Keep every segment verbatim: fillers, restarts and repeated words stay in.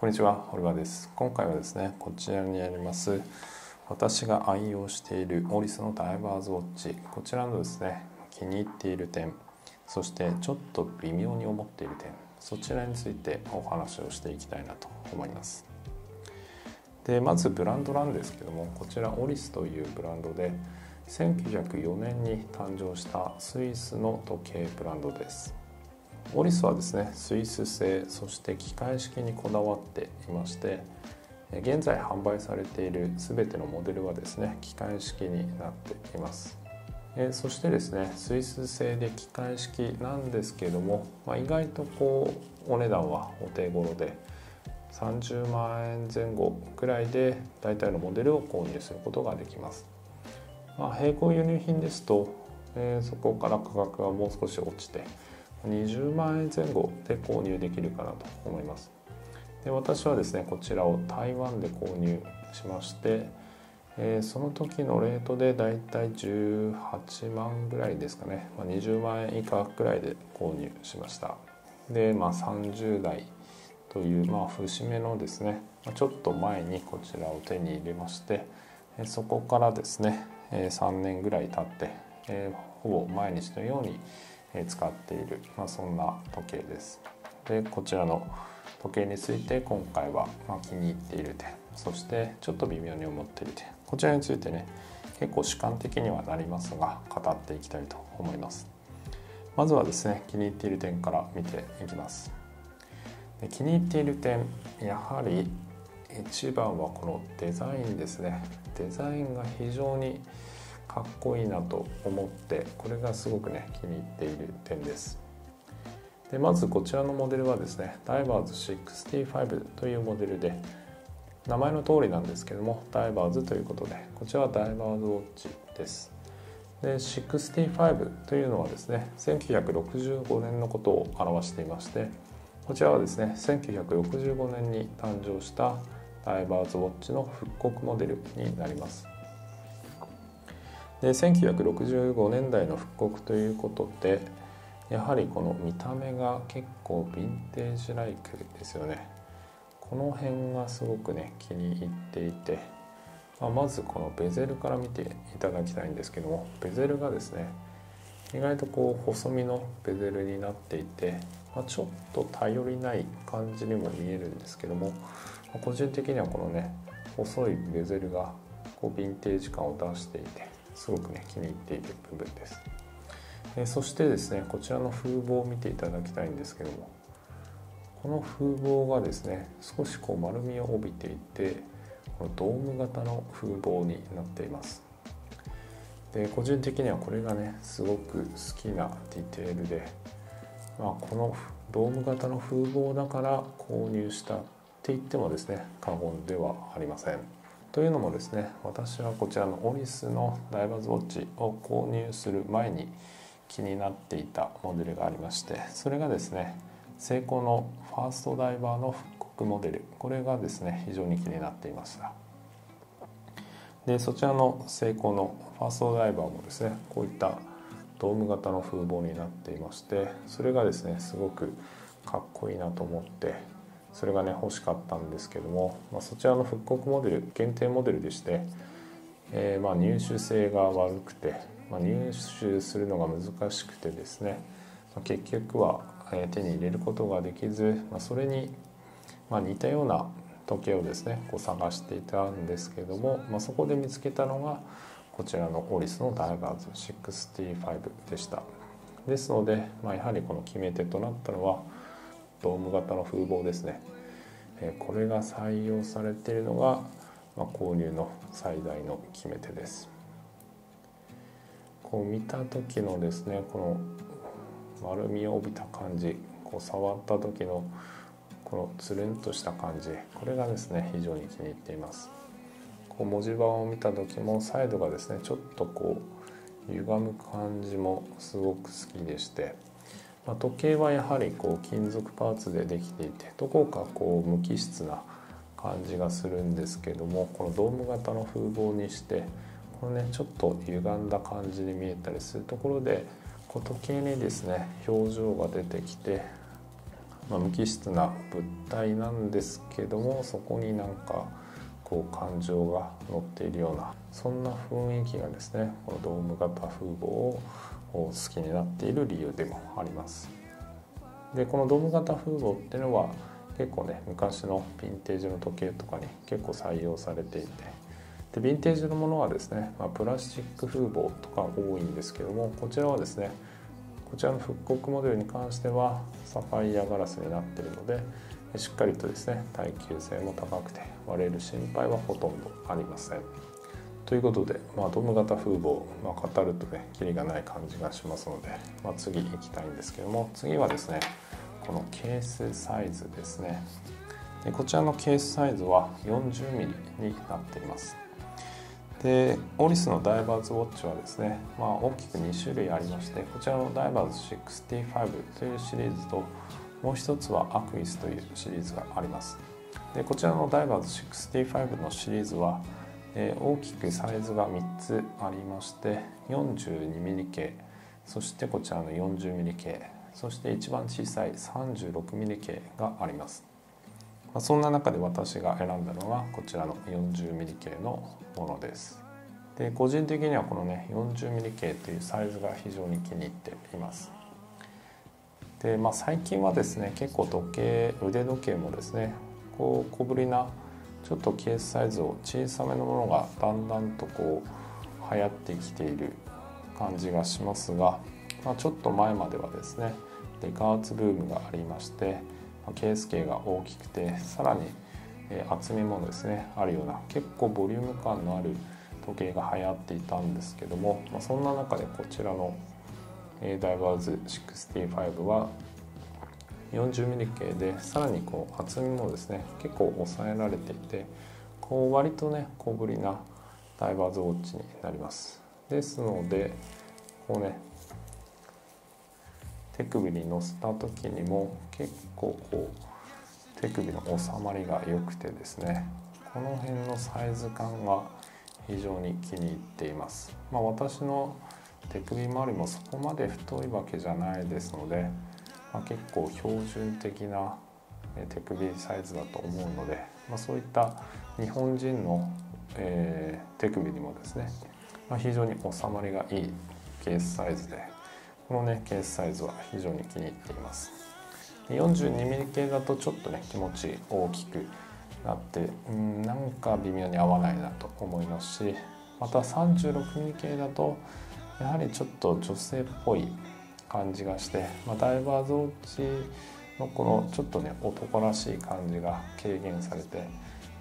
こんにちは、堀場です。今回はですね、こちらにあります、私が愛用しているモリスのダイバーズウォッチ、こちらのですね、気に入っている点、そしてちょっと微妙に思っている点、そちらについてお話をしていきたいなと思います。で、まずブランドなんですけども、こちらオリスというブランドで、せんきゅうひゃくよねんに誕生したスイスの時計ブランドです。オリスはですね、スイス製、そして機械式にこだわっていまして、現在販売されている全てのモデルはですね、機械式になっています。えそしてですね、スイス製で機械式なんですけれども、まあ、意外とこうお値段はお手頃でさんじゅうまんえん前後くらいで大体のモデルを購入することができます。まあ、並行輸入品ですと、えー、そこから価格がもう少し落ちてにじゅうまんえん前後で購入できるかなと思います。で、私はですね、こちらを台湾で購入しまして、えー、その時のレートでだいたいじゅうはちまんぐらいですかね、まあ、にじゅうまんえん以下くらいで購入しました。で、まあ、さんじゅうだいという、まあ、節目のですね、ちょっと前にこちらを手に入れまして、そこからですねさんねんぐらい経って、えー、ほぼ毎日のように使っている、まあ、そんな時計です。で、こちらの時計について今回は、まあ、気に入っている点、そしてちょっと微妙に思っている点、こちらについてね、結構主観的にはなりますが語っていきたいと思います。まずはですね、気に入っている点から見ていきます。で、気に入っている点、やはり一番はこのデザインですね。デザインが非常にかっこいいなと思って、これがすごくね気に入っている点です。で、まずこちらのモデルはですね、Diver's ろくじゅうごというモデルで、名前の通りなんですけども、Diver's ということで、こちらは Diver's ウォッチです。で、ろくじゅうごというのはですね、せんきゅうひゃくろくじゅうごねんのことを表していまして、こちらはですね、せんきゅうひゃくろくじゅうごねんに誕生した Diver's ウォッチの復刻モデルになります。で、せんきゅうひゃくろくじゅうごねんだいの復刻ということで、やはりこの見た目が結構ヴィンテージライクですよね。この辺がすごくね気に入っていて、まあ、まずこのベゼルから見ていただきたいんですけども、ベゼルがですね、意外とこう細身のベゼルになっていて、まあ、ちょっと頼りない感じにも見えるんですけども、個人的にはこのね細いベゼルがこうヴィンテージ感を出していて、すごくね気に入っている部分です。えそしてですね、こちらの風貌を見ていただきたいんですけども、この風貌がですね、少しこう丸みを帯びていて、このドーム型の風貌になっています。で、個人的にはこれがねすごく好きなディテールで、まあ、このドーム型の風貌だから購入したって言ってもですね過言ではありません。というのもですね、私はこちらのオリスのDiver's ウォッチを購入する前に気になっていたモデルがありまして、それがですね、セイコーのファーストダイバーの復刻モデル、これがですね非常に気になっていました。で、そちらのセイコーのファーストダイバーもですね、こういったドーム型の風貌になっていまして、それがですねすごくかっこいいなと思って、それがね欲しかったんですけども、まあ、そちらの復刻モデル限定モデルでして、えー、まあ入手性が悪くて、まあ、入手するのが難しくてですね、まあ、結局は手に入れることができず、まあ、それにまあ似たような時計をですねこう探していたんですけども、まあ、そこで見つけたのがこちらのオリスのDiver's ろくじゅうごでした。ですので、まあ、やはりこの決め手となったのはドーム型の風貌ですね。これが採用されているのが、まあ、購入の最大の決め手です。こう見た時のですね、この丸みを帯びた感じ、こう触った時のこのつるんとした感じ、これがですね非常に気に入っています。こう文字盤を見た時もサイドがですねちょっとこう歪む感じもすごく好きでして、まあ、時計はやはりこう金属パーツでできていて、どこかこう無機質な感じがするんですけども、このドーム型の風貌にしてこのねちょっと歪んだ感じに見えたりするところで、こう時計にですね表情が出てきて、まあ、無機質な物体なんですけども、そこになんかこう感情が乗っているような、そんな雰囲気がですね、このドーム型風貌を好きになっている理由でもあります。でこのドーム型風貌っていうのは結構ね、昔のヴィンテージの時計とかに結構採用されていて、でヴィンテージのものはですね、まあ、プラスチック風貌とか多いんですけども、こちらはですね、こちらの復刻モデルに関してはサファイアガラスになっているので、しっかりとですね、耐久性も高くて割れる心配はほとんどありません。ということで、まあ、ドーム型風貌、まあ、語るとねキリがない感じがしますので、まあ、次行きたいんですけども、次はですね、このケースサイズですね。でこちらのケースサイズは よんじゅうミリ になっています。でオリスのダイバーズウォッチはですね、まあ、大きくにしゅるいありまして、こちらのダイバーズろくじゅうごというシリーズと、もう一つはアクイスというシリーズがあります。でこちらのダイバーズろくじゅうごのシリーズは、えー、大きくサイズがみっつありまして、 よんじゅうにミリ 系、そしてこちらの よんじゅうミリ 系、そして一番小さい さんじゅうろくミリ 系があります。まあ、そんな中で私が選んだのはこちらの よんじゅうミリ 系のものです。で個人的にはこのね よんじゅうミリ 系というサイズが非常に気に入っています。で、まあ、最近はですね、結構時計腕時計もですね、こう小ぶりなちょっとケースサイズを小さめのものがだんだんとこう流行ってきている感じがしますが、まあ、ちょっと前まではですね、デカーツブームがありまして、ケース径が大きくて、さらに厚みもですねあるような、結構ボリューム感のある時計が流行っていたんですけども、まあ、そんな中でこちらのダイバーズろくじゅうごは よんじゅうミリ 系で、さらにこう厚みもですね結構抑えられていて、こう割とね小ぶりなダイバーズウォッチになります。ですのでこうね、手首に乗せた時にも結構こう手首の収まりが良くてですね、この辺のサイズ感が非常に気に入っています。まあ、私の手首周りもそこまで太いわけじゃないですので、まあ、結構標準的な手首サイズだと思うので、まあ、そういった日本人の、えー、手首にもですね、まあ、非常に収まりがいいケースサイズで、このねケースサイズは非常に気に入っています。 よんじゅうにミリ 系だとちょっとね気持ち大きくなって、うん、なんか微妙に合わないなと思いますし、また さんじゅうろくミリ 系だとやはりちょっと女性っぽい感じがして、まあ、ダイバーズウォッチのこのちょっとね男らしい感じが軽減されて、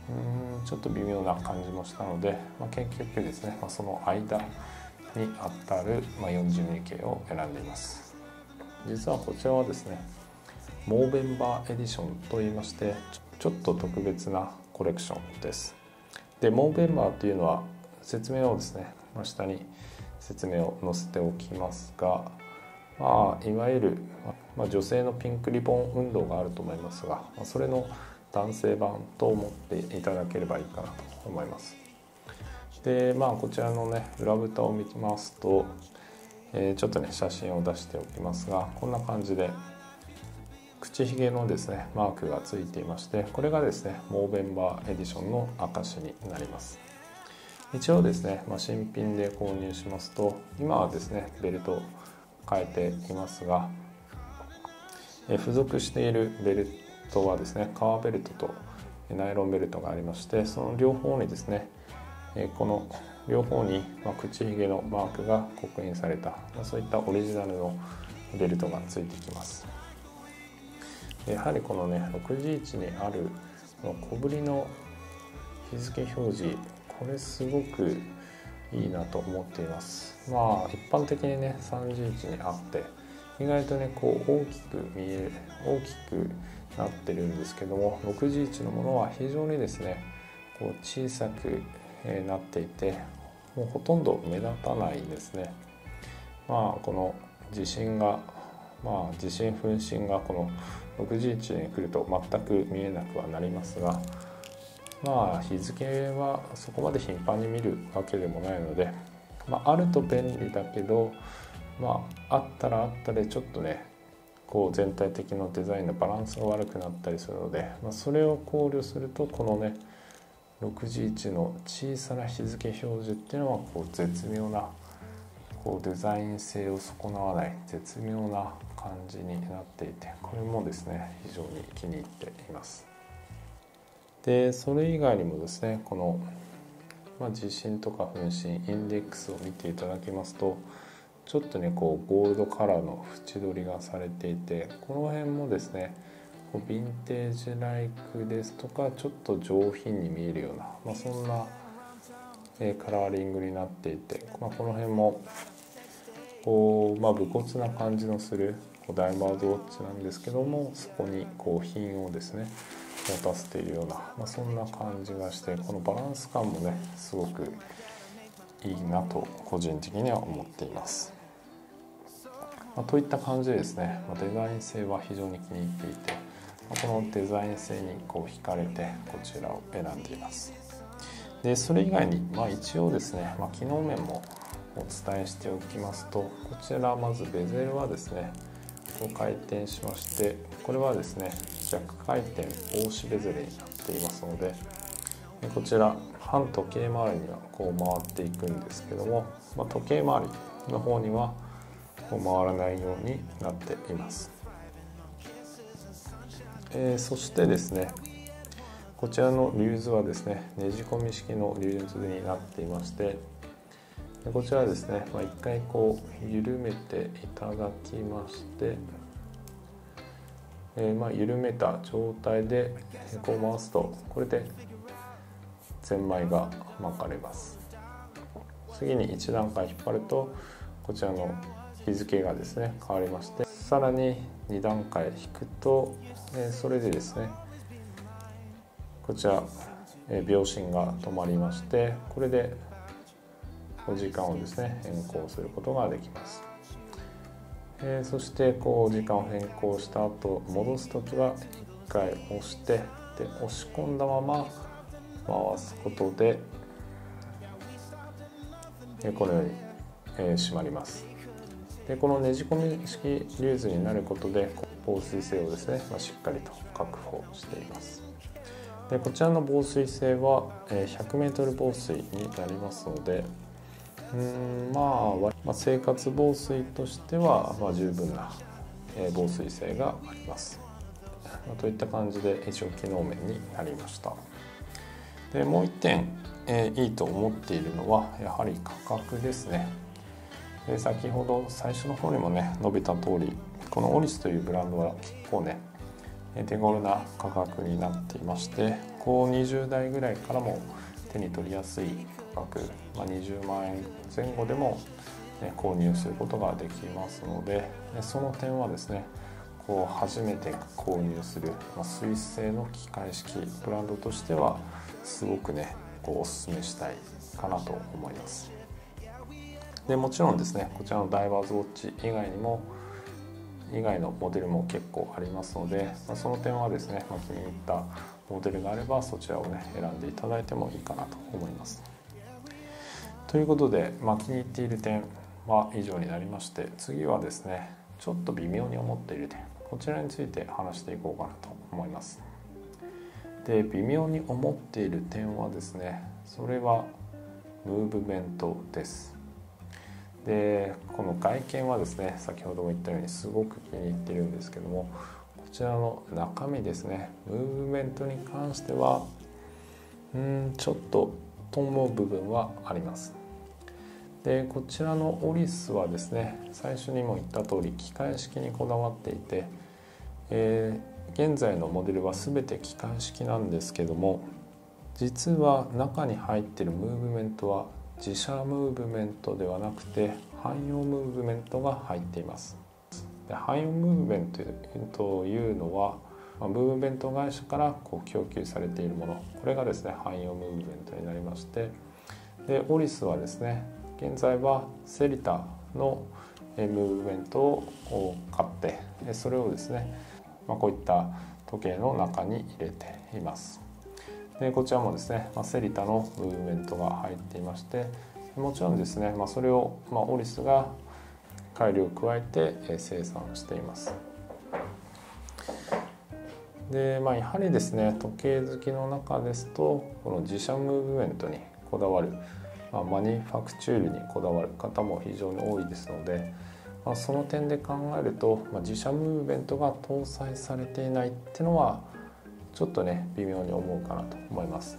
うん、ちょっと微妙な感じもしたので、まあ、結局ですね、まあ、その間にあたる、まあ、よんじゅうミリ 系を選んでいます。実はこちらはですね、モーベンバーエディションといいまして、ちょっと特別なコレクションです。でモーベンバーというのは説明をですね、まあ、下に説明を載せておきますが、まあ、いわゆる、まあ、女性のピンクリボン運動があると思いますが、まあ、それの男性版と思っていただければいいかなと思います。でまあ、こちらのね裏蓋を見ますと、えー、ちょっとね写真を出しておきますが、こんな感じで口ひげのですねマークがついていまして、これがですねモーベンバーエディションの証になります。一応ですね、まあ、新品で購入しますと、今はですねベルトを変えていますが、えー、付属しているベルトはですね革ベルトとナイロンベルトがありまして、その両方にですねこの両方に口ひげのマークが刻印された、そういったオリジナルのベルトがついてきます。やはりこのねろくじいちにある小ぶりの日付表示、これすごくいいなと思っています。まあ一般的にねさんじゅういちにあって、意外とねこう大きく見え大きくなってるんですけども、ろくじいちのものは非常にですねこう小さくなっていて、もうほとんど目立たないですね。まあこの地震がまあ地震噴震がこのろくじいちに来ると全く見えなくはなりますが、まあ日付はそこまで頻繁に見るわけでもないので、まあ、あると便利だけど、まああったらあったでちょっとねこう全体的なデザインのバランスが悪くなったりするので、まあ、それを考慮するとこのねろくじゅういちの小さな日付表示っていうのはこう絶妙なこうデザイン性を損なわない絶妙な感じになっていて、これもですね非常に気に入っています。でそれ以外にもですねこの、まあ、地震とか噴疹インデックスを見ていただきますと、ちょっとねこうゴールドカラーの縁取りがされていて、この辺もですねこうヴィンテージライクですとかちょっと上品に見えるような、まあ、そんなカラーリングになっていて、まあ、この辺もこう、まあ、武骨な感じのするダイバーズウォッチなんですけども、そこにこう品をですね持たせているような、まあ、そんな感じがして、このバランス感もねすごくいいなと個人的には思っています。まあ、といった感じでですね、まあ、デザイン性は非常に気に入っていて、まあ、このデザイン性にこう惹かれてこちらを選んでいます。でそれ以外に、まあ、一応ですね、まあ、機能面もお伝えしておきますと、こちらまずベゼルはですねこう回転しまして、これはですね逆回転防止ベゼルになっていますので、こちら反時計回りにはこう回っていくんですけども、まあ、時計回りの方にはこう回らないようになっています、えー、そしてですねこちらのリューズはですねねじ込み式のリューズになっていまして、こちらはですね、まあ、一回こう緩めていただきまして、えー、まあ緩めた状態でこう回すと、これでゼンマイが巻かれます。次にいち段階引っ張るとこちらの日付がですね変わりまして、さらにに段階引くと、えー、それでですねこちら、えー、秒針が止まりまして、これでお時間をですね変更することができます、えー、そしてこう時間を変更した後戻す時はいっかい押して、で押し込んだまま回すことで、えー、このように、えー、閉まります。でこのねじ込み式リューズになることで防水性をですね、まあ、しっかりと確保しています。でこちらの防水性は ひゃくメートル 防水になりますので、うーん、まあ生活防水としてはまあ十分な防水性があります。といった感じで一応機能面になりました。でもういってん、えー、いいと思っているのはやはり価格ですね。で先ほど最初の方にもね述べた通り、このオリスというブランドは結構ね手頃な価格になっていまして、こうにじゅう代ぐらいからも手に取りやすい価格、まあ、にじゅうまんえん前後でも、ね、購入することができますので、その点はですねこう初めて購入する、まあ、スイス製の機械式ブランドとしてはすごくねこうおすすめしたいかなと思います。でもちろんですねこちらのDiver's ウォッチ以外にも以外のモデルも結構ありますので、その点はですね、まあ、気に入ったモデルがあればそちらをね選んでいただいてもいいかなと思います。ということで、まあ、気に入っている点は以上になりまして、次はですねちょっと微妙に思っている点、こちらについて話していこうかなと思います。で微妙に思っている点はですね、それはムーブメントです。でこの外見はですね先ほども言ったようにすごく気に入っているんですけども、こちらの中身ですねムーブメントに関してはうーんちょっとと思う部分はあります。でこちらのオリスはですね最初にも言った通り機械式にこだわっていて、えー、現在のモデルは全て機械式なんですけども、実は中に入っているムーブメントは自社ムーブメントではなくて汎用ムーブメントが入っています。で汎用ムーブメントというのは、まあ、ムーブメント会社からこう供給されているもの、これがですね汎用ムーブメントになりまして、でオリスはですね現在はセリタのムーブメントを買ってそれをですね、まあ、こういった時計の中に入れています。でこちらもですね、まあ、セリタのムーブメントが入っていまして、もちろんですね、まあ、それを、まあ、オリスが改良を加えて生産しています。で、まあ、やはりですね時計好きの中ですとこの自社ムーブメントにこだわる、まあ、マニファクチュールにこだわる方も非常に多いですので、まあ、その点で考えると、まあ、自社ムーブメントが搭載されていないっていうのはちょっとね微妙に思うかなと思います。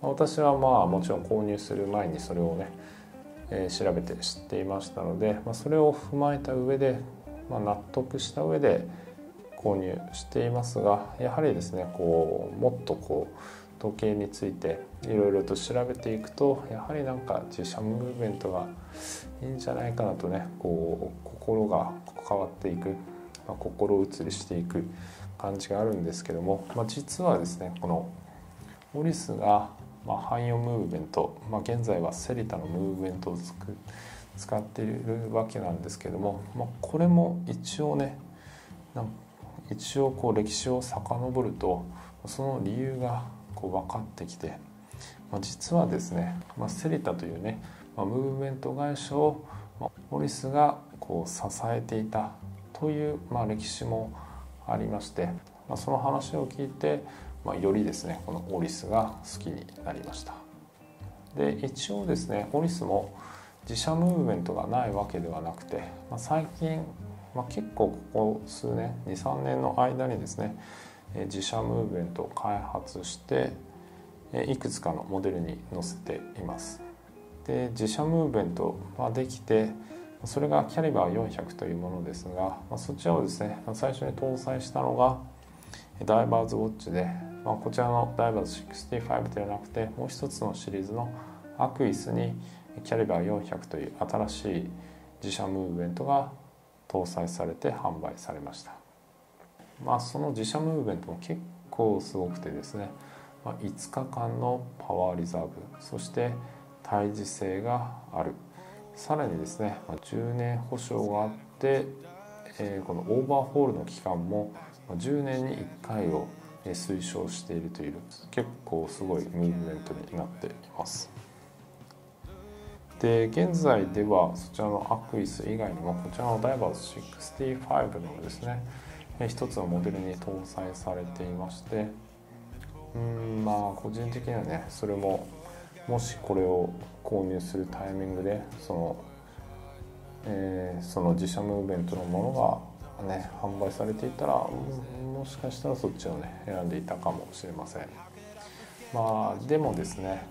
まあ、私はまあもちろん購入する前にそれをね、えー、調べて知っていましたので、まあ、それを踏まえた上で、まあ、納得した上で購入していますが、やはりですねこうもっとこう時計についていろいろと調べていくと、やはりなんか自社ムーブメントがいいんじゃないかなとねこう心が変わっていく、まあ、心移りしていく感じがあるんですけども、まあ、実はですねこのオリスが汎用ムーブメント、まあ、現在はセリタのムーブメントをつく使っているわけなんですけども、まあ、これも一応ねなんか一応こう歴史を遡るとその理由がこう分かってきて、まあ、実はですね、まあ、セリタというね、まあ、ムーブメント会社を、まあ、オリスがこう支えていたという、まあ、歴史もありまして、まあ、その話を聞いて、まあ、よりですねこのオリスが好きになりました。で一応ですねオリスも自社ムーブメントがないわけではなくて、まあ、最近、まあ、結構ここ数年にさんねんの間にですね自社ムーブメントを開発していくつかのモデルに載せています。で自社ムーブメントができてそれがキャリバーよんひゃくというものですが、そちらをですね最初に搭載したのがDiver's ウォッチで、こちらの Diver's ろくじゅうごではなくてもう一つのシリーズのアクイスにキャリバーよんひゃくという新しい自社ムーブメントが搭載されて販売されました。まあ、その自社ムーブメントも結構すごくてですね、まあ、いつかかんのパワーリザーブ、そして耐磁性がある、さらにですね、まあ、じゅうねん保証があって、えー、このオーバーホールの期間もじゅうねんにいっかいを推奨しているという結構すごいムーブメントになっています。で現在ではそちらのアクイス以外にもこちらのDiver's ろくじゅうごのですね一つのモデルに搭載されていまして、うーんまあ個人的にはねそれももしこれを購入するタイミングでその、えー、その自社ムーブメントのものがね販売されていたらもしかしたらそっちをね選んでいたかもしれません。まあでもですね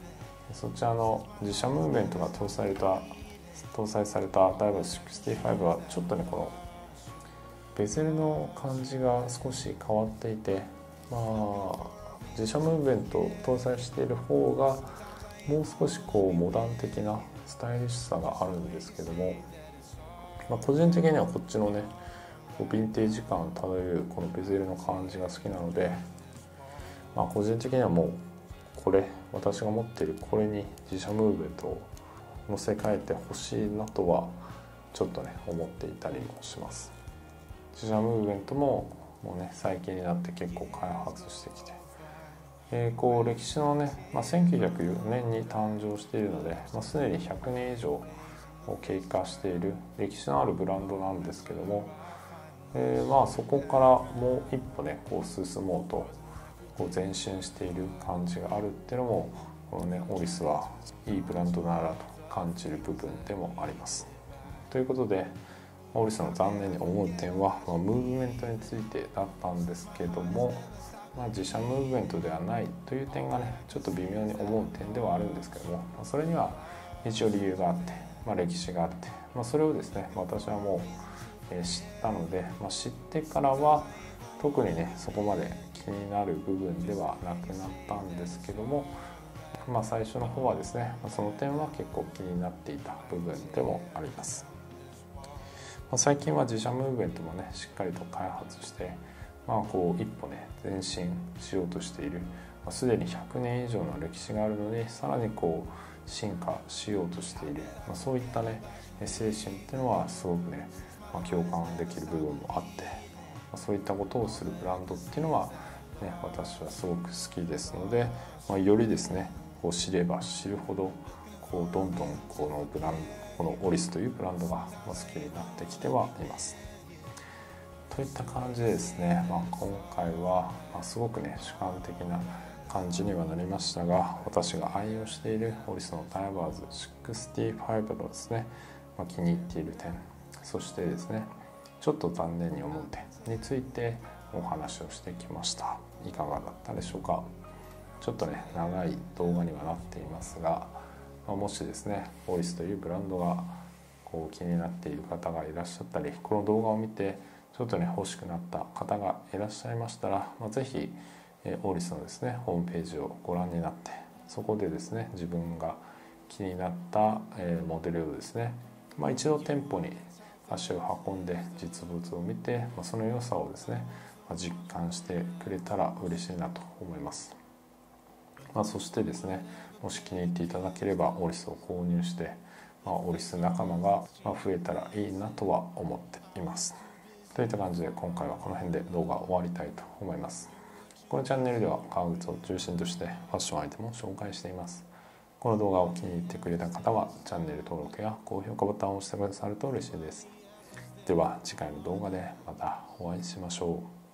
そちらの自社ムーブメントが搭載された搭載されたDiver's ろくじゅうごはちょっとねこのベゼルの感じが少し変わっていて、まあ、自社ムーブメントを搭載している方がもう少しこうモダン的なスタイリッシュさがあるんですけども、まあ、個人的にはこっちのねこうヴィンテージ感漂うこのベゼルの感じが好きなので、まあ、個人的にはもうこれ私が持っているこれに自社ムーブメントを乗せ替えてほしいなとはちょっとね思っていたりもします。自社ムーブメントももうね最近になって結構開発してきて、えー、こう歴史のね、まあ、せんきゅうひゃくよねんに誕生しているので、まあ、すでにひゃくねん以上を経過している歴史のあるブランドなんですけども、えー、まあそこからもう一歩ねこう進もうとこう前進している感じがあるっていうのもこのねオリスはいいブランドならと感じる部分でもあります。ということでオリスの残念に思う点は、まあ、ムーブメントについてだったんですけども、まあ、自社ムーブメントではないという点がねちょっと微妙に思う点ではあるんですけども、まあ、それには一応理由があって、まあ、歴史があって、まあ、それをですね私はもう知ったので、まあ、知ってからは特にねそこまで気になる部分ではなくなったんですけども、まあ、最初の方はですねその点は結構気になっていた部分でもあります。最近は自社ムーブメントもねしっかりと開発して、まあ、こう一歩ね前進しようとしている、まあ、すでにひゃくねん以上の歴史があるのでさらにこう進化しようとしている、まあ、そういったね精神っていうのはすごくね、まあ、共感できる部分もあって、まあ、そういったことをするブランドっていうのは、ね、私はすごく好きですので、まあ、よりですねこう知れば知るほどこうどんどんこのブランドこのオリスというブランドが好きになってきてはいます。といった感じでですね、まあ、今回はすごくね主観的な感じにはなりましたが、私が愛用しているオリスのDiver's ろくじゅうごのですね、まあ、気に入っている点、そしてですねちょっと残念に思う点についてお話をしてきました。いかがだったでしょうか。ちょっとね長い動画にはなっていますが、まあ、もしですねオリスというブランドがこう気になっている方がいらっしゃったり、この動画を見てちょっとね欲しくなった方がいらっしゃいましたら、まあ、是非オーリスのですねホームページをご覧になって、そこでですね自分が気になったモデルをですね、まあ、一度店舗に足を運んで実物を見て、まあ、その良さをですね、まあ、実感してくれたら嬉しいなと思います。まあ、そしてですねもし気に入っていただければオーリスを購入して、まあ、オーリス仲間が増えたらいいなとは思っています。といった感じで今回はこの辺で動画を終わりたいと思います。このチャンネルでは革靴を中心としてファッションアイテムを紹介しています。この動画を気に入ってくれた方はチャンネル登録や高評価ボタンを押してくださると嬉しいです。では次回の動画でまたお会いしましょう。